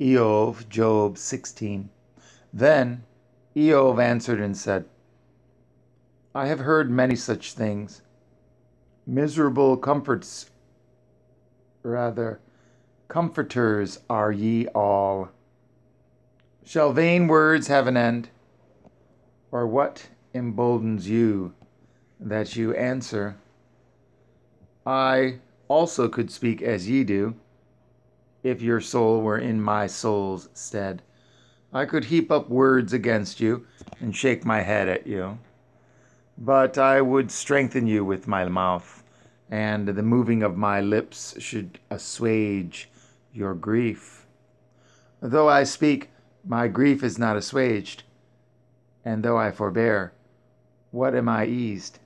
Iyov, Job 16. Then Iyov answered and said, I have heard many such things. Miserable comforters are ye all. Shall vain words have an end? Or what emboldens you that you answer, I also could speak as ye do, if your soul were in my soul's stead. I could heap up words against you and shake my head at you, but I would strengthen you with my mouth, and the moving of my lips should assuage your grief. Though I speak, my grief is not assuaged, and though I forbear, what am I eased?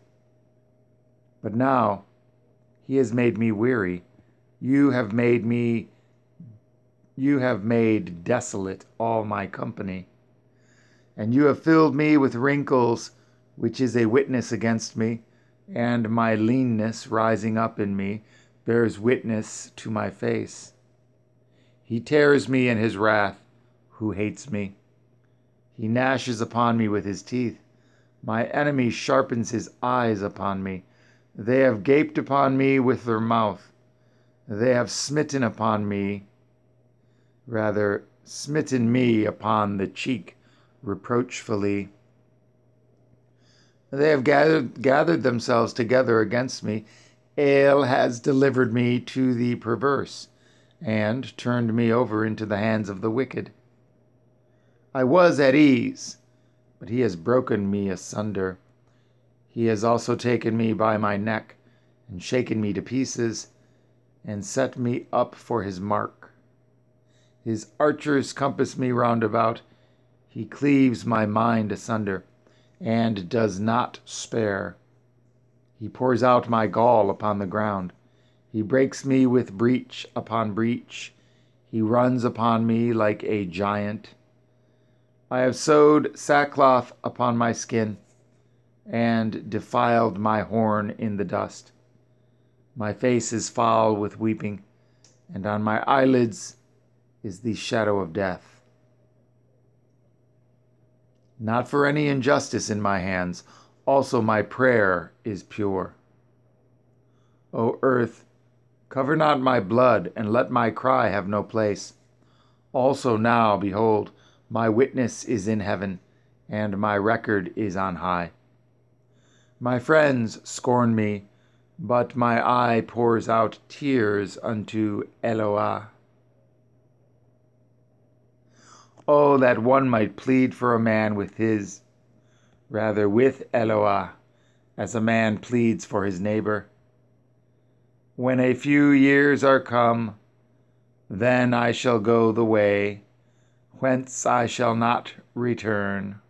But now he has made me weary. You have made desolate all my company, and you have filled me with wrinkles, which is a witness against me, and my leanness rising up in me bears witness to my face. He tears me in his wrath, who hates me. He gnashes upon me with his teeth. My enemy sharpens his eyes upon me. They have gaped upon me with their mouth. They have smitten me upon the cheek reproachfully. They have gathered themselves together against me. Ale has delivered me to the perverse, and turned me over into the hands of the wicked. I was at ease, but he has broken me asunder. He has also taken me by my neck, and shaken me to pieces, and set me up for his mark. His archers compass me round about. He cleaves my mind asunder, and does not spare. He pours out my gall upon the ground. He breaks me with breach upon breach. He runs upon me like a giant. I have sewed sackcloth upon my skin, and defiled my horn in the dust. My face is foul with weeping, and on my eyelids is the shadow of death. Not for any injustice in my hands, also my prayer is pure. O earth, cover not my blood, and let my cry have no place. Also now, behold, my witness is in heaven, and my record is on high. My friends scorn me, but my eye pours out tears unto Eloah. Oh, that one might plead for a man with Eloah, as a man pleads for his neighbor. When a few years are come, then I shall go the way, whence I shall not return.